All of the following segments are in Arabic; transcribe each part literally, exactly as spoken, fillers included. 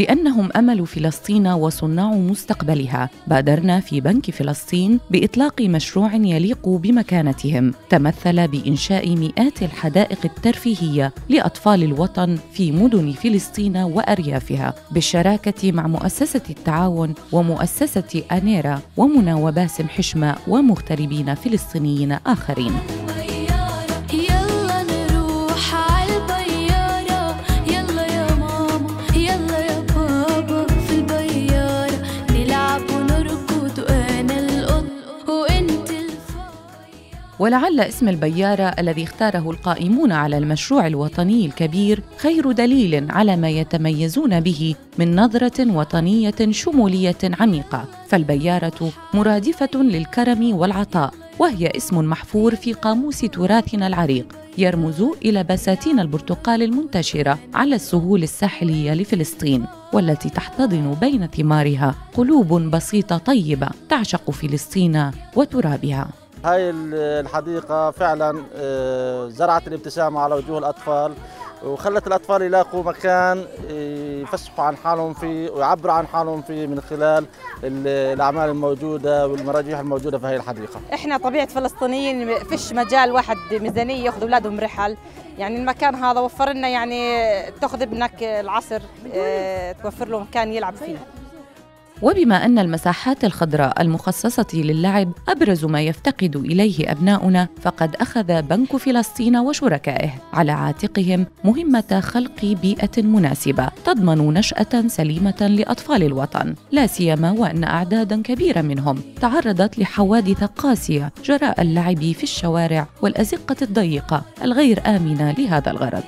لأنهم أمل فلسطين وصناع مستقبلها. بادرنا في بنك فلسطين بإطلاق مشروع يليق بمكانتهم، تمثل بإنشاء مئات الحدائق الترفيهية لأطفال الوطن في مدن فلسطين وأريافها، بالشراكة مع مؤسسة التعاون ومؤسسة أنيرا ومنى وباسم حشمة ومغتربين فلسطينيين آخرين. ولعل اسم البيارة الذي اختاره القائمون على المشروع الوطني الكبير خير دليل على ما يتميزون به من نظرة وطنية شمولية عميقة، فالبيارة مرادفة للكرم والعطاء، وهي اسم محفور في قاموس تراثنا العريق، يرمز إلى بساتين البرتقال المنتشرة على السهول الساحلية لفلسطين، والتي تحتضن بين ثمارها قلوب بسيطة طيبة تعشق فلسطين وترابها. هاي الحديقة فعلا زرعت الابتسامة على وجوه الأطفال، وخلت الأطفال يلاقوا مكان يفسحوا عن حالهم فيه ويعبروا عن حالهم فيه من خلال الأعمال الموجودة والمراجيح الموجودة في هاي الحديقة. إحنا طبيعة فلسطينيين فيش مجال واحد ميزانية ياخذ أولادهم رحل، يعني المكان هذا وفر لنا، يعني تاخذ ابنك العصر توفر له مكان يلعب فيه. وبما أن المساحات الخضراء المخصصة للعب أبرز ما يفتقد إليه أبناؤنا، فقد أخذ بنك فلسطين وشركائه على عاتقهم مهمة خلق بيئة مناسبة تضمن نشأة سليمة لأطفال الوطن، لا سيما وأن أعداداً كبيرة منهم تعرضت لحوادث قاسية جراء اللعب في الشوارع والأزقة الضيقة الغير آمنة لهذا الغرض.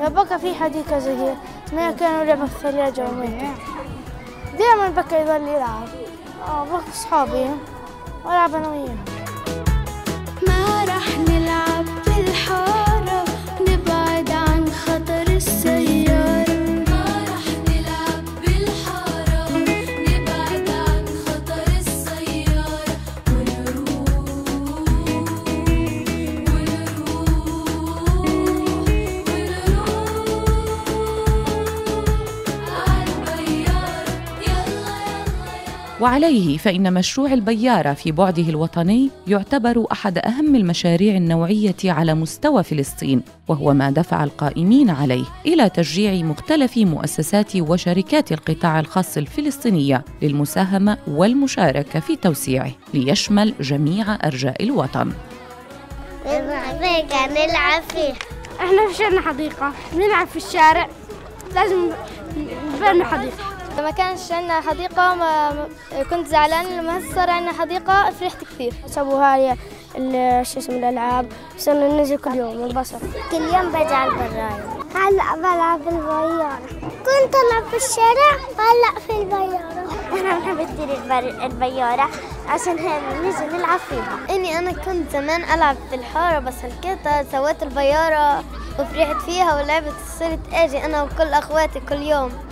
بقى في حديقة زي ما كانوا لعبوا في الثلاجة وميتة. دائما بكى يضل يلعب، اه باخذ اصحابي والعب انا وياه. ما راح نلعب بالحاره ونبعد عن خطر السياره، ما راح نلعب بالحاره ونبعد عن خطر السياره، ونروح ونروح ونروح على البياره. وعليه فإن مشروع البيارة في بعده الوطني يعتبر أحد أهم المشاريع النوعية على مستوى فلسطين، وهو ما دفع القائمين عليه إلى تشجيع مختلف مؤسسات وشركات القطاع الخاص الفلسطينية للمساهمة والمشاركة في توسيعه ليشمل جميع أرجاء الوطن. الحديقة نلعب فيها، إحنا مش عندنا حديقة، نلعب في الشارع، لازم نبني حديقة. لما كانش عندنا حديقة ما كنت زعلان، لما صار عندنا حديقة فرحت كثير. سووا هاي شو اسمه الألعاب، صرنا ننزل كل يوم البصر، كل يوم بجي على البراية. هلا بلعب بالبيارة، كنت ألعب في الشارع هلا في البيارة. أنا بحب كثير البيارة عشان هيك نجي نلعب فيها. إني أنا كنت زمان ألعب في الحارة، بس هلكتها سويت البيارة وفرحت فيها ولعبت، صرت أجي أنا وكل أخواتي كل يوم.